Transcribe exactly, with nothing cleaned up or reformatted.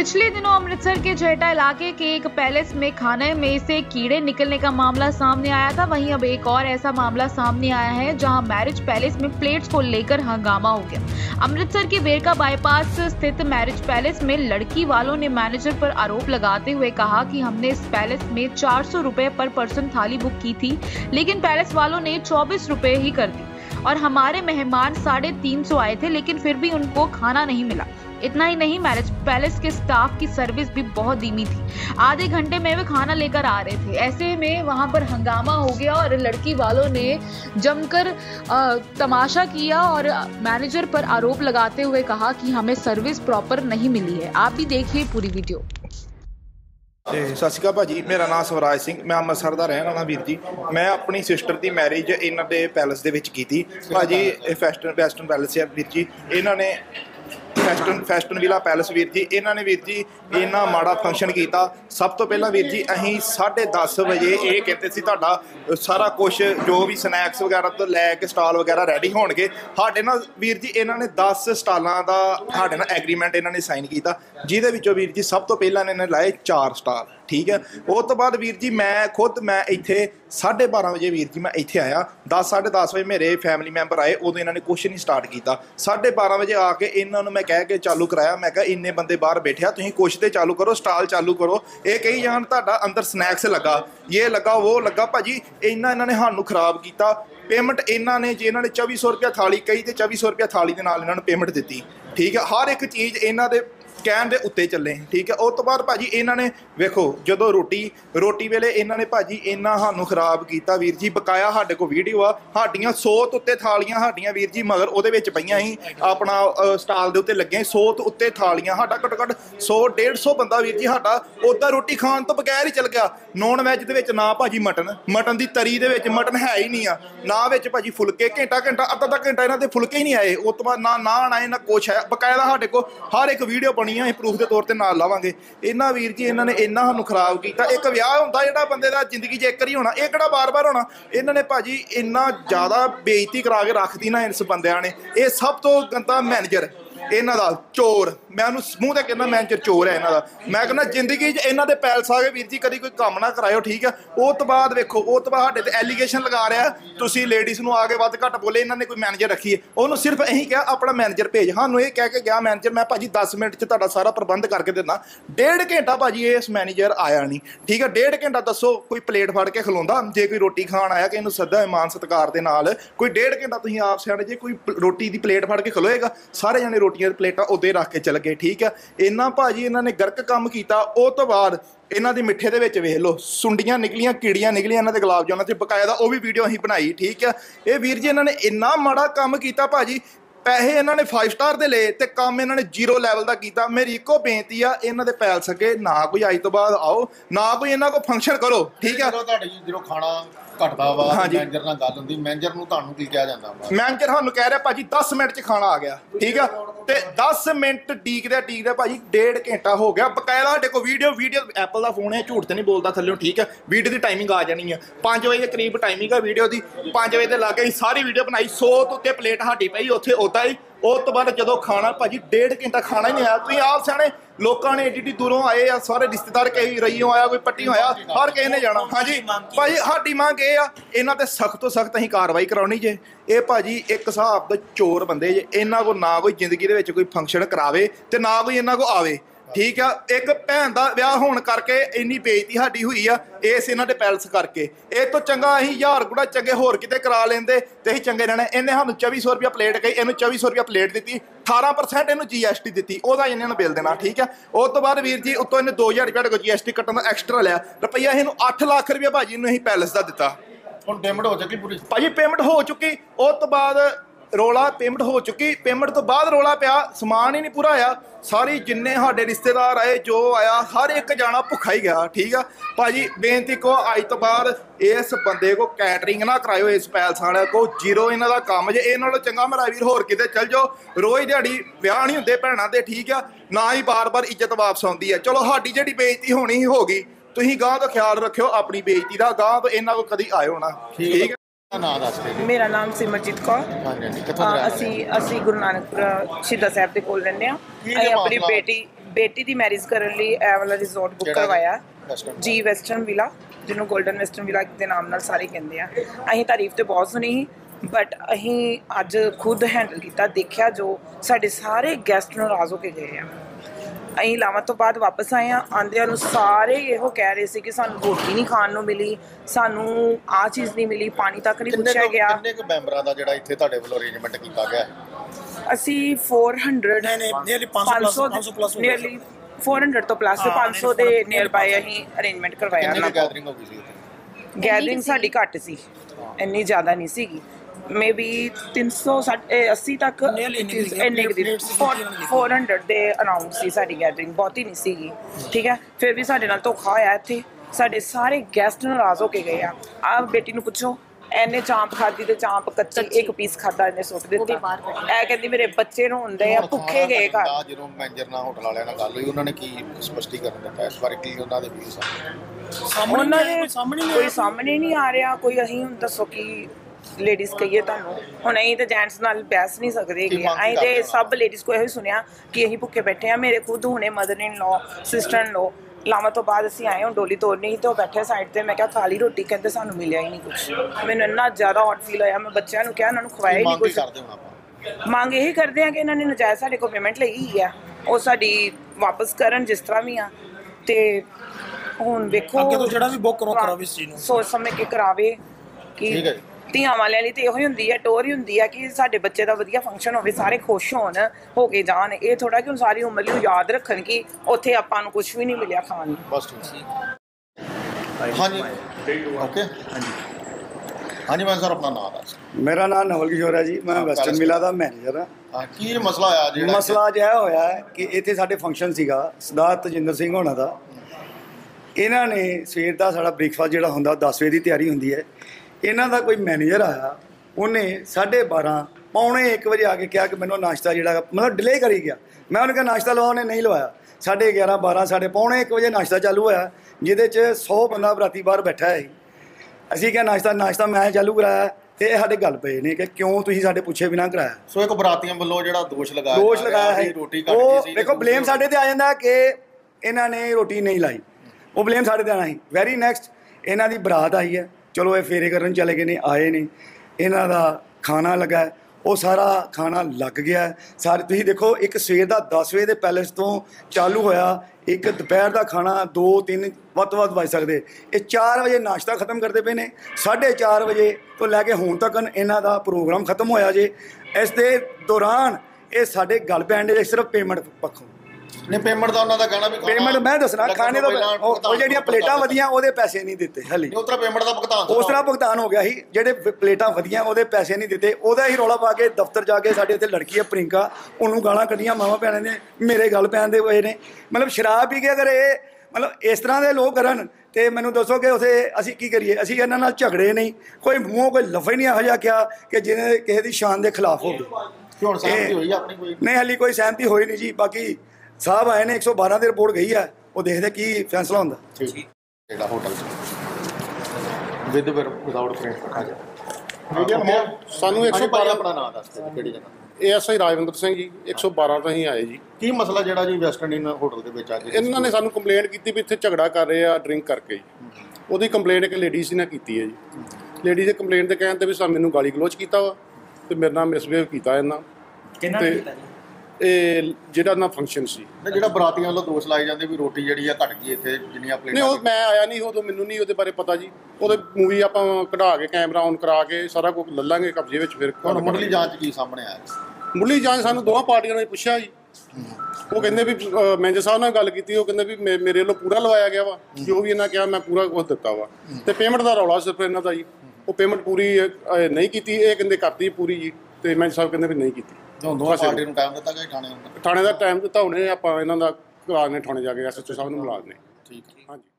पिछले दिनों अमृतसर के जयटा इलाके के एक पैलेस में खाने में से कीड़े निकलने का मामला सामने आया था। वहीं अब एक और ऐसा मामला सामने आया है जहां मैरिज पैलेस में प्लेट्स को लेकर हंगामा हो गया। अमृतसर के वेरका बाईपास स्थित मैरिज पैलेस में लड़की वालों ने मैनेजर पर आरोप लगाते हुए कहा कि हमने इस पैलेस में चार सौ रुपये पर पर्सन थाली बुक की थी, लेकिन पैलेस वालों ने चौबीस रुपये ही कर दी और हमारे मेहमान साढ़े तीन सौ आए थे, लेकिन फिर भी उनको खाना नहीं मिला। इतना ही नहीं, मैरिज पैलेस के स्टाफ की सर्विस भी बहुत धीमी थी, आधे घंटे में वे खाना लेकर आ रहे थे। ऐसे में वहां पर हंगामा हो गया और लड़की वालों ने जमकर तमाशा किया और मैनेजर पर आरोप लगाते हुए कहा कि हमें सर्विस प्रॉपर नहीं मिली है। आप भी देखिए पूरी वीडियो। ਸਤਿ ਸ਼੍ਰੀ ਅਕਾਲ ਭਾਜੀ, ਮੇਰਾ ਨਾਮ ਸ਼ਿਵਰਾਜ ਸਿੰਘ, ਮੈਂ ਅੰਮ੍ਰਿਤਸਰ ਦਾ ਰਹਿਣ ਵਾਲਾ ਵੀਰ ਜੀ। ਮੈਂ ਆਪਣੀ ਸਿਸਟਰ ਦੀ ਮੈਰਿਜ ਇਹਨਾਂ ਦੇ ਪੈਲਸ ਦੇ ਵਿੱਚ ਕੀਤੀ ਭਾਜੀ। ਇਹ ਫੈਸਟਨ ਵੈਸਟਨ ਪੈਲਸ ਹੈ ਵੀਰ ਜੀ, ਇਹਨਾਂ ਨੇ ਫੈਸਟਨ ਫੈਸਟਨ ਵਿਲਾ ਪੈਲਸ ਵੀਰ ਜੀ, ਇਹਨਾਂ ਨੇ ਵੀਰ ਜੀ ਇੰਨਾ ਮਾੜਾ ਫੰਕਸ਼ਨ ਕੀਤਾ। ਸਭ ਤੋਂ ਪਹਿਲਾਂ ਵੀਰ ਜੀ ਅਸੀਂ ਸਾਢੇ ਦਸ ਵਜੇ ਇਹ ਕਹਿੰਦੇ ਸੀ ਤੁਹਾਡਾ ਸਾਰਾ ਕੁਛ ਜੋ ਵੀ ਸਨੈਕਸ ਵਗੈਰਾ ਤੋਂ ਲੈ ਕੇ ਸਟਾਲ ਵਗੈਰਾ ਰੈਡੀ ਹੋਣਗੇ। ਸਾਡੇ ਨਾਲ ਵੀਰ ਜੀ ਇਹਨਾਂ ਨੇ ਦਸ ਸਟਾਲਾਂ ਦਾ ਸਾਡੇ ਨਾਲ ਐਗਰੀਮੈਂਟ ਇਹਨਾਂ ਨੇ ਸਾਈਨ ਕੀਤਾ, ਜਿਹਦੇ ਵਿੱਚੋਂ ਵੀਰ ਜੀ ਸਭ ਤੋਂ ਪਹਿਲਾਂ ਇਹਨਾਂ ਨੇ ਲਾਏ ਚਾਰ ਸਟਾਲ, ਠੀਕ ਹੈ। ਉਹ ਤੋਂ ਬਾਅਦ ਵੀਰ ਜੀ ਮੈਂ ਖੁਦ ਮੈਂ ਇੱਥੇ ਸਾਢੇ ਬਾਰਾਂ ਵਜੇ ਵੀਰ ਜੀ ਮੈਂ ਇੱਥੇ ਆਇਆ, ਦਸ ਸਾਢੇ ਦਸ ਵਜੇ ਮੇਰੇ ਫੈਮਿਲੀ ਮੈਂਬਰ ਆਏ, ਉਦੋਂ ਇਹਨਾਂ ਨੇ ਕੁਛ ਨਹੀਂ ਸਟਾਰਟ ਕੀਤਾ। ਸਾਢੇ ਬਾਰਾਂ ਵਜੇ ਆ ਕੇ ਇਹਨਾਂ ਨੂੰ ਮੈਂ ਕਹਿ ਕੇ ਚਾਲੂ ਕਰਾਇਆ, ਮੈਂ ਕਿਹਾ ਇੰਨੇ ਬੰਦੇ ਬਾਹਰ ਬੈਠੇ ਆ, ਤੁਸੀਂ ਕੁਛ ਤਾਂ ਚਾਲੂ ਕਰੋ, ਸਟਾਲ ਚਾਲੂ ਕਰੋ। ਇਹ ਕਹੀ ਜਾਣ ਤੁਹਾਡਾ ਅੰਦਰ ਸਨੈਕਸ ਲੱਗਾ, ਇਹ ਲੱਗਾ, ਉਹ ਲੱਗਾ। ਭਾਜੀ ਇੰਨਾ ਇਹਨਾਂ ਨੇ ਸਾਨੂੰ ਖਰਾਬ ਕੀਤਾ। ਪੇਮੈਂਟ ਇਹਨਾਂ ਨੇ ਜੇ ਇਹਨਾਂ ਨੇ ਚੌਵੀ ਸੌ ਰੁਪਇਆ ਥਾਲੀ ਕਹੀ ਅਤੇ ਚੌਵੀ ਸੌ ਰੁਪਇਆ ਥਾਲੀ ਦੇ ਨਾਲ ਇਹਨਾਂ ਨੂੰ ਪੇਮੈਂਟ ਦਿੱਤੀ, ਠੀਕ ਹੈ। ਹਰ ਇੱਕ ਚੀਜ਼ ਇਹਨਾਂ ਦੇ ਕਹਿਣ ਦੇ ਉੱਤੇ ਚੱਲੇ, ਠੀਕ ਹੈ। ਉਹ ਤੋਂ ਬਾਅਦ ਭਾਜੀ ਇਹਨਾਂ ਨੇ ਵੇਖੋ ਜਦੋਂ ਰੋਟੀ ਰੋਟੀ ਵੇਲੇ ਇਹਨਾਂ ਨੇ ਭਾਜੀ ਇੰਨਾ ਸਾਨੂੰ ਖਰਾਬ ਕੀਤਾ ਵੀਰ ਜੀ। ਬਕਾਇਆ ਸਾਡੇ ਕੋਲ ਵੀਡੀਓ ਆ, ਸਾਡੀਆਂ ਸੌ ਤੋਂ ਉੱਤੇ ਥਾਲੀਆਂ ਸਾਡੀਆਂ ਵੀਰ ਜੀ ਮਗਰ ਉਹਦੇ ਵਿੱਚ ਪਈਆਂ ਸੀ, ਆਪਣਾ ਸਟਾਲ ਦੇ ਉੱਤੇ ਲੱਗੀਆਂ ਸੌ ਤੋਂ ਉੱਤੇ ਥਾਲੀਆਂ। ਸਾਡਾ ਘੱਟੋ ਘੱਟ ਸੌ ਡੇਢ ਸੌ ਬੰਦਾ ਵੀਰ ਜੀ ਸਾਡਾ ਉੱਦਾਂ ਰੋਟੀ ਖਾਣ ਤੋਂ ਬਗੈਰ ਹੀ ਚੱਲ ਗਿਆ। ਨੋਨ ਵੈੱਜ ਦੇ ਵਿੱਚ ਨਾ ਭਾਜੀ ਮਟਨ ਮਟਨ ਦੀ ਤਰੀ ਦੇ ਵਿੱਚ ਮਟਨ ਹੈ ਹੀ ਨਹੀਂ ਆ, ਨਾ ਵਿੱਚ ਭਾਜੀ ਫੁਲਕੇ। ਘੰਟਾ ਘੰਟਾ ਅੱਧਾ ਅੱਧਾ ਘੰਟਾ ਇਹਨਾਂ ਦੇ ਫੁਲਕੇ ਹੀ ਨਹੀਂ ਆਏ। ਉਹ ਤੋਂ ਬਾਅਦ ਨਾ ਨਾਨ ਆਏ, ਨਾ ਕੁਛ ਹੈ। ਬਕਾਇਦਾ ਸਾਡੇ ਕੋਲ ਹਰ ਇੱਕ ਵੀਡੀਓ ਬਣੀ ਆ, ਅਸੀਂ ਪ੍ਰੂਫ ਦੇ ਤੌਰ 'ਤੇ ਨਾਲ ਲਾਵਾਂਗੇ। ਇਹਨਾਂ ਵੀਰ ਜੀ ਇਹਨਾਂ ਨੇ ਇੰਨਾ ਸਾਨੂੰ ਖਰਾਬ ਕੀਤਾ। ਇੱਕ ਵਿਆਹ ਹੁੰਦਾ ਜਿਹੜਾ ਬੰਦੇ ਦਾ ਜ਼ਿੰਦਗੀ 'ਚ ਇੱਕ ਹੀ ਹੋਣਾ, ਇਹ ਕਿਹੜਾ ਵਾਰ ਵਾਰ ਹੋਣਾ। ਇਹਨਾਂ ਨੇ ਭਾਜੀ ਇੰਨਾ ਜ਼ਿਆਦਾ ਬੇਇੱਜ਼ਤੀ ਕਰਾ ਕੇ ਰੱਖਦੀ ਨਾ ਇਸ ਬੰਦਿਆਂ ਨੇ। ਇਹ ਸਭ ਤੋਂ ਗੰਦਾ ਮੈਨੇਜਰ ਇਹਨਾਂ ਦਾ, ਚੋਰ, ਮੈਂ ਉਹਨੂੰ ਮੂੰਹ 'ਤੇ ਕਹਿੰਦਾ ਮੈਨੇਜਰ ਚੋਰ ਹੈ ਇਹਨਾਂ ਦਾ। ਮੈਂ ਕਹਿੰਦਾ ਜ਼ਿੰਦਗੀ 'ਚ ਇਹਨਾਂ ਦੇ ਪੈਲਸ ਆ ਕੇ ਵੀਰ ਜੀ ਕਦੀ ਕੋਈ ਕੰਮ ਨਾ ਕਰਾਇਓ, ਠੀਕ ਹੈ। ਉਹ ਤੋਂ ਬਾਅਦ ਵੇਖੋ ਉਹ ਤੋਂ ਬਾਅਦ ਸਾਡੇ 'ਤੇ ਐਲੀਗੇਸ਼ਨ ਲਗਾ ਰਿਹਾ ਤੁਸੀਂ ਲੇਡੀਜ਼ ਨੂੰ ਆ ਕੇ ਵੱਧ ਘੱਟ ਬੋਲੇ, ਇਹਨਾਂ ਨੇ ਕੋਈ ਮੈਨੇਜਰ ਰੱਖੀ ਹੈ। ਉਹਨੂੰ ਸਿਰਫ ਇਹੀ ਕਿਹਾ ਆਪਣਾ ਮੈਨੇਜਰ ਭੇਜ। ਸਾਨੂੰ ਇਹ ਕਹਿ ਕੇ ਗਿਆ ਮੈਨੇਜਰ ਮੈਂ ਭਾਜੀ ਦਸ ਮਿੰਟ 'ਚ ਤੁਹਾਡਾ ਸਾਰਾ ਪ੍ਰਬੰਧ ਕਰਕੇ ਦਿੰਦਾ। ਡੇਢ ਘੰਟਾ ਭਾਜੀ ਇਸ ਮੈਨੇਜਰ ਆਇਆ ਨਹੀਂ, ਠੀਕ ਹੈ। ਡੇਢ ਘੰਟਾ ਦੱਸੋ ਕੋਈ ਪਲੇਟ ਫੜ ਕੇ ਖਲੋਂਦਾ? ਜੇ ਕੋਈ ਰੋਟੀ ਖਾਣ ਆਇਆ ਕਿ ਇਹਨੂੰ ਸੱਦਾ ਇਮਾਨ ਸਤਿਕਾਰ ਦੇ ਨਾਲ, ਕੋਈ ਡੇਢ ਘੰਟਾ ਤੁਸੀਂ ਆਪ ਸਿਆਣੇ ਜੇ ਕੋਈ ਰੋਟੀ ਦੀ ਪਲੇਟ ਫੜ ਕੇ ਖਲੋਏਗਾ? ਸਾਰੇ ਜਾਣੇ ਰੋਟੀਆਂ ਪਲੇਟਾਂ ਉੱਦੇ ਰੱਖ ਕੇ ਚਲੇ ਗਏ, ਠੀਕ ਹੈ। ਇੰਨਾ ਭਾਜੀ ਇਹਨਾਂ ਨੇ ਗਰਕ ਕੰਮ ਕੀਤਾ। ਉਹ ਤੋਂ ਬਾਅਦ ਇਹਨਾਂ ਦੀ ਮਿੱਠੇ ਦੇ ਵਿੱਚ ਵੇਖ ਲਓ ਸੁੰਡੀਆਂ ਨਿਕਲੀਆਂ, ਕੀੜੀਆਂ ਨਿਕਲੀਆਂ ਇਹਨਾਂ ਦੇ ਗੁਲਾਬ ਜਾਮੁਨਾਂ 'ਤੇ। ਬਕਾਇਦਾ ਉਹ ਵੀ ਵੀਡੀਓ ਅਸੀਂ ਬਣਾਈ, ਠੀਕ ਹੈ। ਇਹ ਵੀਰ ਜੀ ਇਹਨਾਂ ਨੇ ਇੰਨਾ ਮਾੜਾ ਕੰਮ ਕੀਤਾ ਭਾਜੀ। ਪੈਸੇ ਇਹਨਾਂ ਨੇ ਫਾਈਵ ਸਟਾਰ ਦੇ ਲਏ ਅਤੇ ਕੰਮ ਇਹਨਾਂ ਨੇ ਜ਼ੀਰੋ ਲੈਵਲ ਦਾ ਕੀਤਾ। ਮੇਰੀ ਇੱਕੋ ਬੇਨਤੀ ਆ ਇਹਨਾਂ ਦੇ ਪੈਲਸ ਅੱਗੇ ਨਾ ਕੋਈ ਅੱਜ ਤੋਂ ਬਾਅਦ ਆਓ, ਨਾ ਕੋਈ ਇਹਨਾਂ ਕੋਲ ਫੰਕਸ਼ਨ ਕਰੋ, ਠੀਕ ਹੈ। ਜਦੋਂ ਖਾਣਾ ਘਟਦਾ ਵਾ ਮੈਨੇਜਰ ਨਾਲ ਗੱਲ ਹੁੰਦੀ, ਮੈਨੇਜਰ ਨੂੰ ਤੁਹਾਨੂੰ ਕੀ ਕਿਹਾ ਜਾਂਦਾ? ਮੈਨੇਜਰ ਸਾਨੂੰ ਕਹਿ ਰਿਹਾ ਭਾਜੀ ਦਸ ਮਿੰਟ 'ਚ ਖਾਣਾ ਆ ਗਿਆ, ਠੀਕ ਆ। ਤੇ ਦਸ ਮਿੰਟ ਡੀਕਦਿਆਂ ਡੀਕਦਿਆਂ ਭਾਜੀ ਡੇਢ ਘੰਟਾ ਹੋ ਗਿਆ। ਬਕਾਇਦਾ ਸਾਡੇ ਕੋਲ ਵੀਡੀਓ ਵੀਡੀਓ ਐਪਲ ਦਾ ਫੋਨ ਹੈ, ਝੂਠ ਤਾਂ ਨਹੀਂ ਬੋਲਦਾ ਥੱਲਿਓ, ਠੀਕ ਹੈ। ਵੀਡੀਓ ਦੀ ਟਾਈਮਿੰਗ ਆ ਜਾਣੀ ਆ ਪੰਜ ਵਜੇ ਦੇ ਕਰੀਬ ਟਾਈਮਿੰਗ ਆ ਵੀਡੀਓ ਦੀ। ਪੰਜ ਵਜੇ ਦੇ ਲੱਗ ਗਈ ਸਾਰੀ ਵੀਡੀਓ ਬਣਾਈ, ਸੌ ਤੋਂ ਉੱਤੇ ਪਲੇਟ ਸਾਡੀ ਪਈ ਉੱਥੇ ਉੱਦਾਂ ਹੀ। ਉਹ ਤੋਂ ਬਾਅਦ ਜਦੋਂ ਖਾਣਾ ਭਾਜੀ ਡੇਢ ਘੰਟਾ ਖਾਣਾ ਹੀ ਨਹੀਂ ਆਇਆ। ਤੁਸੀਂ ਆਪ ਸਿਆਣੇ ਲੋਕਾਂ ਨੇ ਏਡੀ ਏਡੀ ਦੂਰੋਂ ਆਏ ਆ, ਸਾਰੇ ਰਿਸ਼ਤੇਦਾਰ ਕਈ ਰਹੀਓਂ ਆਇਆ, ਕੋਈ ਪੱਟੀ ਆਇਆ, ਹਰ ਕਿਸੇ ਨੇ ਜਾਣਾ। ਹਾਂਜੀ ਭਾਜੀ ਸਾਡੀ ਮੰਗ ਇਹ ਆ ਇਹਨਾਂ 'ਤੇ ਸਖਤ ਤੋਂ ਸਖਤ ਅਸੀਂ ਕਾਰਵਾਈ ਕਰਾਉਣੀ ਜੇ। ਇਹ ਭਾਜੀ ਇੱਕ ਹਿਸਾਬ ਦੇ ਚੋਰ ਬੰਦੇ ਜੇ। ਇਹਨਾਂ ਕੋਲ ਨਾ ਕੋਈ ਜ਼ਿੰਦਗੀ ਦੇ ਵਿੱਚ ਕੋਈ ਫੰਕਸ਼ਨ ਕਰਾਵੇ ਅਤੇ ਨਾ ਕੋਈ ਇਹਨਾਂ ਕੋਲ ਆਵੇ, ਠੀਕ ਆ। ਇੱਕ ਭੈਣ ਦਾ ਵਿਆਹ ਹੋਣ ਕਰਕੇ ਇੰਨੀ ਬੇਇੱਜ਼ਤੀ ਸਾਡੀ ਹੋਈ ਆ ਇਸ ਇਹਨਾਂ ਦੇ ਪੈਲਸ ਕਰਕੇ। ਇਹ ਤੋਂ ਚੰਗਾ ਅਸੀਂ ਹਜ਼ਾਰ ਗੁਣਾ ਚੰਗੇ ਹੋਰ ਕਿਤੇ ਕਰਾ ਲੈਂਦੇ ਤੇ ਅਸੀਂ ਚੰਗੇ ਰਹਿਣਾ। ਇਹਨੇ ਸਾਨੂੰ ਚੌਵੀ ਸੌ ਰੁਪਇਆ ਪਲੇਟ ਕਹੀ, ਇਹਨੂੰ ਚੌਵੀ ਸੌ ਰੁਪਇਆ ਪਲੇਟ ਦਿੱਤੀ, ਅਠਾਰਾਂ ਪਰਸੈਂਟ ਇਹਨੂੰ ਜੀ ਐਸ ਟੀ ਦਿੱਤੀ, ਉਹਦਾ ਇਹਨਾਂ ਨੂੰ ਬਿੱਲ ਦੇਣਾ, ਠੀਕ ਆ। ਉਹ ਤੋਂ ਬਾਅਦ ਵੀਰ ਜੀ ਉੱਤੋਂ ਇਹਨੇ ਦੋ ਹਜ਼ਾਰ ਰੁਪਇਆ ਕੋਲ ਜੀ ਐਸ ਟੀ ਕੱਟਣ ਦਾ ਐਕਸਟਰਾ ਲਿਆ। ਰੁਪਈਆ ਇਹਨੂੰ ਅੱਠ ਲੱਖ ਰੁਪਇਆ ਭਾਜੀ ਇਹਨੂੰ ਅਸੀਂ ਪੈਲਸ ਦਾ ਦਿੱਤਾ। ਹੁਣ ਪੇਮੈਂਟ ਹੋ ਚੁੱਕੀ ਪੂਰੀ ਭਾਜੀ, ਪੇਮੈਂਟ ਹੋ ਚੁੱਕੀ। ਉਹ ਤੋਂ ਬਾਅਦ ਰੌਲਾ, ਪੇਮੈਂਟ ਹੋ ਚੁੱਕੀ, ਪੇਮੈਂਟ ਤੋਂ ਬਾਅਦ ਰੌਲਾ ਪਿਆ, ਸਮਾਨ ਹੀ ਨਹੀਂ ਪੂਰਾ ਆਇਆ। ਸਾਰੀ ਜਿੰਨੇ ਸਾਡੇ ਰਿਸ਼ਤੇਦਾਰ ਆਏ ਜੋ ਆਇਆ ਹਰ ਇੱਕ ਜਾਣਾ ਭੁੱਖਾ ਹੀ ਗਿਆ, ਠੀਕ ਆ। ਭਾਜੀ ਬੇਨਤੀ ਕੋ ਅੱਜ ਤੋਂ ਬਾਅਦ ਇਸ ਬੰਦੇ ਕੋ ਕੈਟਰਿੰਗ ਨਾ ਕਰਾਇਓ, ਇਸ ਪੈਲਸ ਵਾਲਿਆਂ ਕੋ ਜ਼ੀਰੋ ਇਹਨਾਂ ਦਾ ਕੰਮ ਜੇ। ਇਹਨਾਂ ਨਾਲੋਂ ਚੰਗਾ ਮੇਰਾ ਵੀਰ ਹੋਰ ਕਿਤੇ ਚੱਲ ਜਾਓ। ਰੋਜ਼ ਦਿਹਾੜੀ ਵਿਆਹ ਨਹੀਂ ਹੁੰਦੇ ਭੈਣਾਂ ਦੇ, ਠੀਕ ਆ, ਨਾ ਹੀ ਵਾਰ ਵਾਰ ਇੱਜ਼ਤ ਵਾਪਸ ਆਉਂਦੀ ਹੈ। ਚਲੋ ਸਾਡੀ ਜਿਹੜੀ ਬੇਇੱਜ਼ਤੀ ਹੋਣੀ ਹੀ ਹੋ ਗਈ, ਤੁਸੀਂ ਗਾਂਹ ਤੋਂ ਖਿਆਲ ਰੱਖਿਓ ਆਪਣੀ ਬੇਇੱਜ਼ਤੀ ਦਾ, ਗਾਂਹ ਤੋਂ ਇਹਨਾਂ ਕੋਲ ਕਦੀ ਆਇਓ ਨਾ, ਠੀਕ ਹੈ। ਮੇਰਾ ਨਾਮ ਸਿਮਰਜੀਤ ਕੌਰ, ਅਸੀਂ ਅਸੀਂ ਗੁਰੂ ਨਾਨਕ ਪੁਰਾ ਸ਼ਹੀਦਾਂ ਸਾਹਿਬ ਦੇ ਕੋਲ ਰਹਿੰਦੇ ਹਾਂ। ਅਸੀਂ ਆਪਣੀ ਬੇਟੀ बेटी की मैरिज करने लिए यह वाला रिजोर्ट बुक करवाया जी वैसटर्न विला, जिन्होंने गोल्डन वैसटर्न विला के नाम नाल सारे कहते हैं। अं तारीफ तो बहुत सुनी ही बट अं अज खुद हैंडल किया, देखा जो साढ़े सारे गैसट नाराज होकर गए हैं। अं लावां तो बाद वापस आए हैं, आंदे सारे यो कह रहे थे कि सानू रोटी नहीं खाण नूं मिली, सानू आ चीज़ नहीं मिली, पानी तक नहीं पूछा गया। असी four hundred nearly four hundred तो प्लस पाँच सौ के नियर बाय अं अरेंजमेंट करवाया। गैदरिंग साडी घट सी, इन्नी ज़्यादा नहीं सी, मे बी तीन सौ साढ़े अस्सी तक इन्नी फोर हंड्रड के अराउंड सी साडी गैदरिंग, बहुती नहीं सी। ठीक है, फिर भी साढ़े नाल धोखा होया, इत्थे साढ़े सारे गैस्ट नाराज़ होके गए आ। आ बेटी नूं पुछो इन्हें चांप खाधी तो चांप कच्ची एक पीस खादा इन्हें सुट दिता। ऐ कहती मेरे बच्चे रोंदे आ भुखे गए घर। जो मैनेजर नाल होटल वालियां नाल गल होई, उन्हां ने की स्पष्टीकरण दिता इस बारे की? उन्हां दे व्यूज सामने सामने कोई सामने नहीं आ रहा कोई। अहीं हुण दसो कि लेडीज़ कहिए तुहानूं, हुण अहीं ते जेंट्स नाल बहस नहीं सकदे कि अहीं ते सब लेडीज़ को इहो सुनिया कि अहीं भुखे बैठे आ। मेरे खुद हुणे mother in law sister in law लावां तो बाद असीं आए हूँ, डोली तोड़नी तो बैठे साइड पर, मैं क्या खाली रोटी, कहते सानू मिलिया ही नहीं कुछ। मैंने इन्ना ज़्यादा हॉट फील होया, मैं बच्चों को क्या उन्होंने खवाया ही नहीं कुछ। मांग यही करते हैं कि इन्होंने नजायज़ साढ़े को पेमेंट लई ही है, वो साडी वापस करन जिस तरह भी आ। तो हुण वेखो जिहड़ा वी बुक करावे इस चीज़ नूं सोच समझ के करावे कि ਧੀਆਂ ਵਾਲਿਆਂ ਲਈ तो ਇਹੋ ਹੀ ਹੁੰਦੀ ਹੈ, ਟੋਰ ਹੀ ਹੁੰਦੀ ਹੈ कि ਸਾਡੇ ਬੱਚੇ ਦਾ ਵਧੀਆ ਫੰਕਸ਼ਨ ਹੋਵੇ, ਸਾਰੇ ਖੁਸ਼ ਹੋਣ ਹੋ ਕੇ ਜਾਣ। ਇਹ ਥੋੜਾ ਕਿ ਸਾਰੀ ਉਮਰ ਲਈ ਯਾਦ ਰੱਖਣ ਕਿ ਉੱਥੇ ਆਪਾਂ ਨੂੰ ਕੁਝ ਵੀ ਨਹੀਂ ਮਿਲਿਆ ਖਾਣ ਨੂੰ। ਬਸ ਠੀਕ। ਹਾਂਜੀ ਓਕੇ। ਹਾਂਜੀ ਹਾਂਜੀ ਮੈਂ ਸਰ ਆਪਣਾ ਨਾਮ ਦੱਸ। ਮੇਰਾ ਨਾਮ ਨਵਲ ਕਿਸ਼ੋਰ ਹੈ ਜੀ, ਮੈਂ ਵੈਸਟਰਨ ਵਿਲਾ ਦਾ ਮੈਨੇਜਰ ਹਾਂ। ਹਾਂ ਕੀ ਮਸਲਾ ਆਇਆ ਜੀ? ਮਸਲਾ ਅੱਜ ਇਹ ਹੋਇਆ ਕਿ ਇੱਥੇ ਸਾਡੇ ਫੰਕਸ਼ਨ ਸੀਗਾ ਸਰਦਾਰ ਤਜਿੰਦਰ ਸਿੰਘ ਹੋਣਾ ਦਾ। ਇਹਨਾਂ ਨੇ ਸਵੇਰ ਦਾ ਸਾਡਾ ਬ੍ਰੇਕਫਾਸਟ ਜਿਹੜਾ ਹੁੰਦਾ ਦਸ ਵਜੇ ਦੀ ਤਿਆਰੀ ਹੁੰਦੀ ਹੈ। इन्हां दा कोई मैनेजर आया, उन्हें साढ़े बारह पौने एक बजे आके कहा कि मैनू नाश्ता जो मतलब डिले करी गया। मैं उन्हें कहा नाश्ता लवाओ, उन्हें नहीं लवाया। साढ़े ग्यारह बारह साढ़े पौने एक बजे नाश्ता चालू होया, जिहदे सौ बंदा बराती बाहर बैठा है। असीं क्या नाश्ता नाश्ता मैं चालू कराया तो यह साढ़े गल पे ने कि क्यों तुसीं साढ़े पुछे बिना कराया। सो एक बरातियों वल्लों जो दोष लगाया दोष लगाया है रोटी का, देखो ब्लेम साढ़े ते आ जांदा कि इन्हां ने रोटी नहीं लाई, वो ब्लेम साढ़े ते आना ही। वैरी नैक्सट इन्हां दी बरात आई है, चलो ये फेरे करन चले गए ने, आए ने, इन्हां दा खाना लगा वो सारा खाना लग गया सारे। तुसीं देखो एक सवेर का दस बजे के पैलेस तो चालू होया, एक दोपहर का खाना दो तीन वध वध वज सकते, ये चार बजे नाश्ता खत्म करते पे ने। साढ़े चार बजे तो लैके हुण तक इन्हां दा प्रोग्राम खत्म होया जे। इस दे दौरान ये साढ़े गल पैण दे सिर्फ पेमेंट पक्षों नहीं, पेमेंट का उन्होंने कहना भी पेमेंट मैं दसना खाने का जो प्लेटा वधिया वो पैसे नहीं दिते हाली। उस तरह भुगतान हो गया ही, जे प्लेटा वधिया वो पैसे नहीं दिते, वह ही रौला पा के दफ्तर जाके साढ़े इतने लड़की है प्रियंका, उन्होंने गाला कढ़िया मावा भैन ने मेरे गल पैन दे हुए ने। मतलब शराब पी के अगर ये मतलब इस तरह के लोग करन ते मैनू दसो कि उसे असी की करिए। असी इन्हां नाल झगड़े नहीं, कोई मूँहों कोई लफे नहीं इहो जिहा किहा कि जिन्हें किसी की शान के खिलाफ हो नहीं। हाली कोई सहमति होई नहीं जी, बाकी साहब आए ने एक सौ बारह की रिपोर्ट गई है, वो देखते दे की फैसला होंगे होटल सू एक सौ बारह अपना नाम दस। A S I Rajwinder Singh ji एक सौ बारह तो ही आए जी। की मसला जो जी वैस्टर्न इन होटल के इन्हों ने सूँ कंप्लेंट की भी इतने झगड़ा कर रहे हैं ड्रिंक करके जी। वो कंप्लेंट एक लेडीज़ ने की है जी, लेडीज़ ने कंप्लेंट के कहते भी मैंने गाली गलोच किया वा तो मेरे नाम मिसबिहेव किया इन्होंने। ਜਿਹੜਾ ਨਾ ਫੰਕਸ਼ਨ ਸੀ ਜਿਹੜਾ ਬਰਾਤੀਆਂ ਵੱਲੋਂ ਦੋਸ਼ ਲਾਏ ਜਾਂਦੇ ਵੀ ਰੋਟੀ ਜਿਹੜੀ ਆ ਘੱਟ ਗਈ ਇੱਥੇ ਜਿੰਨੀਆਂ ਪਲੇਟਾਂ ਨਹੀਂ, ਉਹ ਮੈਂ ਆਇਆ ਨਹੀਂ ਉਦੋਂ, ਮੈਨੂੰ ਨਹੀਂ ਉਹਦੇ ਬਾਰੇ ਪਤਾ ਜੀ। ਉਹਦੇ ਮੂਵੀ ਆਪਾਂ ਕਢਾ ਕੇ ਕੈਮਰਾ ਔਨ ਕਰਾ ਕੇ ਸਾਰਾ ਕੁਝ ਲੱਲਾਂਗੇ ਕਬਜ਼ੇ ਵਿੱਚ। ਫਿਰ ਮੁੱਢਲੀ ਜਾਂਚ ਕੀ ਸਾਹਮਣੇ ਆਇਆ? ਮੁੱਢਲੀ ਜਾਂਚ ਸਾਨੂੰ ਦੋਵਾਂ ਪਾਰਟੀਆਂ ਨੇ ਪੁੱਛਿਆ ਜੀ। ਉਹ ਕਹਿੰਦੇ ਵੀ ਮੈਨੇਜਰ ਸਾਹਿਬ ਨਾਲ ਗੱਲ ਕੀਤੀ, ਉਹ ਕਹਿੰਦੇ ਵੀ ਮੇਰੇ ਵੱਲੋਂ ਪੂਰਾ ਲਵਾਇਆ ਗਿਆ ਵਾ, ਜੋ ਵੀ ਇਹਨਾਂ ਕਿਹਾ ਮੈਂ ਪੂਰਾ ਕੁਝ ਦਿੱਤਾ ਵਾ। ਤੇ ਪੇਮੈਂਟ ਦਾ ਰੌਲਾ ਸਿਰਫ ਇਹਨਾਂ ਦਾ ਜੀ, ਉਹ ਪੇਮੈਂਟ ਪੂਰੀ ਨਹੀਂ ਕੀਤੀ, ਇਹ ਕਹਿੰਦੇ ਕਰਤੀ ਪੂਰੀ ਜੀ, ਤੇ ਮੈਨੇਜਰ ਸਾਹਿਬ ਕਹਿੰਦੇ ਵੀ ਨਹੀਂ ਕੀਤੀ। ਥਾਣੇ ਦਾ ਟਾਈਮ ਦਿੱਤਾ, ਹੁਣੇ ਆਪਾਂ ਇਹਨਾਂ ਦਾ ਘਰਾਂ ਨੇ ਥਾਣੇ ਜਾ ਕੇ ਐਸ ਐਚ ਓ ਸਾਹਿਬ ਨੂੰ ਮਿਲਾ ਦਿੰਦੇ। ਠੀਕ ਹੈ ਹਾਂਜੀ।